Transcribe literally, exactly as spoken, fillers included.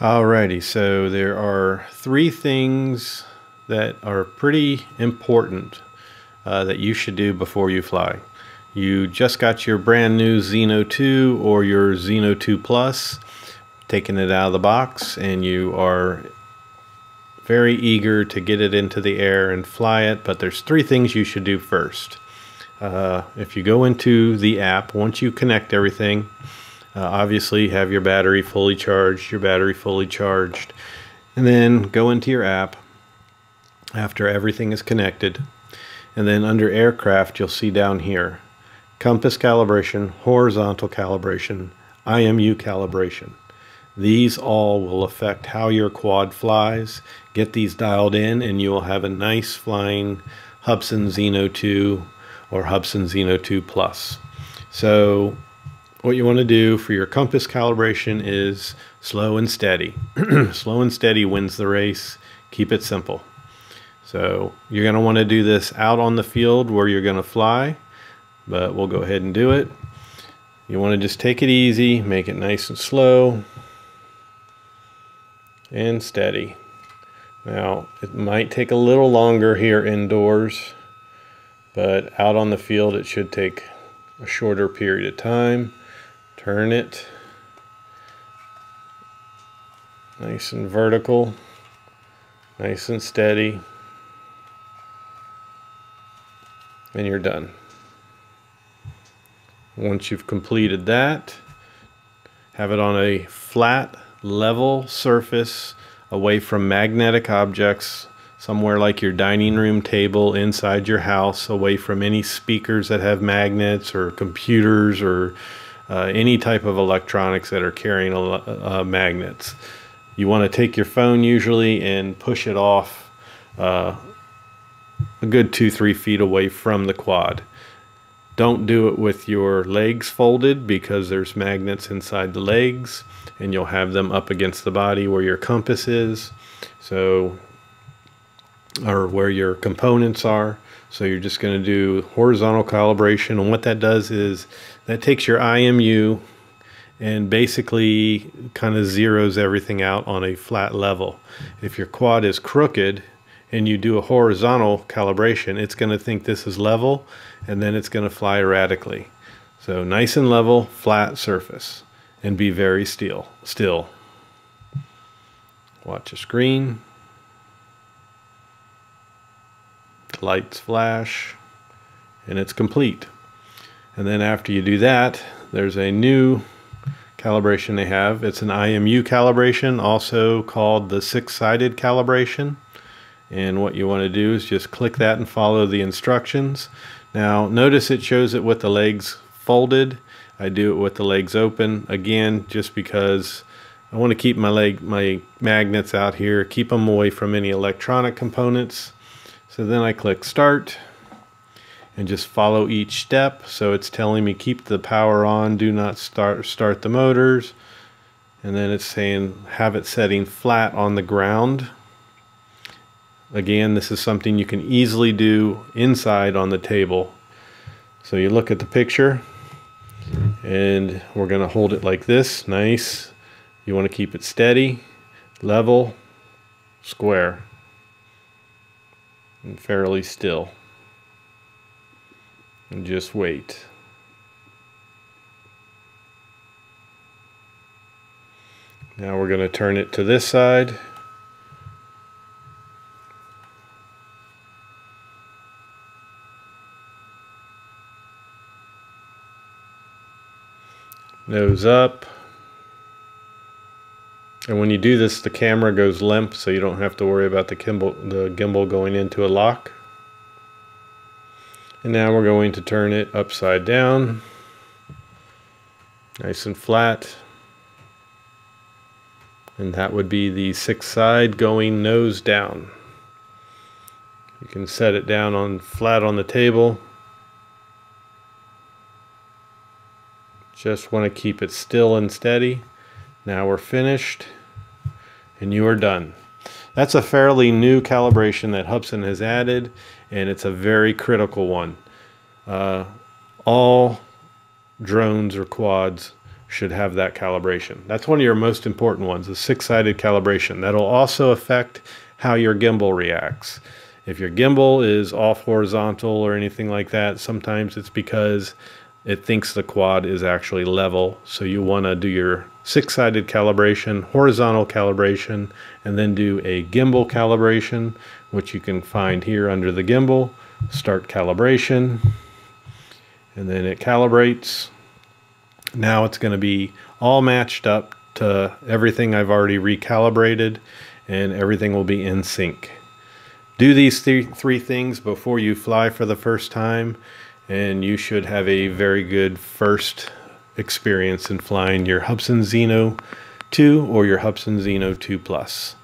Alrighty, so there are three things that are pretty important uh, that you should do before you fly. You just got your brand new Zino two or your Zino two Plus, taking it out of the box, and you are very eager to get it into the air and fly it, but there's three things you should do first. Uh, if you go into the app, once you connect everything, uh, obviously have your battery fully charged, your battery fully charged, and then go into your app after everything is connected, and then under aircraft you'll see down here compass calibration, horizontal calibration, I M U calibration. These all will affect how your quad flies. Get these dialed in and you will have a nice flying Hubsan Zino two or Hubsan Zino two Plus. So what you want to do for your compass calibration is slow and steady. Slow and steady wins the race. Keep it simple. So you're going to want to do this out on the field where you're going to fly, but we'll go ahead and do it. You want to just take it easy, make it nice and slow and steady. Now it might take a little longer here indoors, but out on the field it should take a shorter period of time. Turn it nice and vertical, nice and steady, and you're done. Once you've completed that, have it on a flat level surface away from magnetic objects, somewhere like your dining room table, inside your house, away from any speakers that have magnets or computers or uh, any type of electronics that are carrying uh, magnets. You want to take your phone usually and push it off uh, a good two three feet away from the quad. Don't do it with your legs folded because there's magnets inside the legs and you'll have them up against the body where your compass is, so or where your components are. So you're just going to do horizontal calibration, and what that does is that takes your I M U and basically kind of zeroes everything out on a flat level. If your quad is crooked and you do a horizontal calibration, it's going to think this is level, and then it's going to fly erratically. So nice and level, flat surface, and be very still. Still. Watch the screen. Lights flash, and it's complete. And then after you do that, there's a new calibration they have. It's an I M U calibration, also called the six-sided calibration. And what you want to do is just click that and follow the instructions. Now notice it shows it with the legs folded. I do it with the legs open, again, just because I want to keep my leg, my magnets out here, keep them away from any electronic components. So then I click start and just follow each step. So it's telling me keep the power on, do not start, start the motors. And then it's saying have it setting flat on the ground. Again, this is something you can easily do inside on the table. So you look at the picture and we're going to hold it like this. Nice. You want to keep it steady, level, square, and fairly still. And just wait. Now we're going to turn it to this side. Nose up, and when you do this the camera goes limp, so you don't have to worry about the gimbal, the gimbal going into a lock. And now we're going to turn it upside down, nice and flat, and that would be the sixth side going nose down. You can set it down on flat on the table. Just want to keep it still and steady. Now we're finished and you are done. That's a fairly new calibration that Hubsan has added, and it's a very critical one. Uh, all drones or quads should have that calibration. That's one of your most important ones, the six-sided calibration. That'll also affect how your gimbal reacts. If your gimbal is off horizontal or anything like that, sometimes it's because it thinks the quad is actually level. So you want to do your six-sided calibration, horizontal calibration, and then do a gimbal calibration, which you can find here under the gimbal. Start calibration, and then it calibrates. Now it's going to be all matched up to everything I've already recalibrated, and everything will be in sync. Do these th three things before you fly for the first time, and you should have a very good first experience in flying your Hubsan Zino two or your Hubsan Zino two Plus.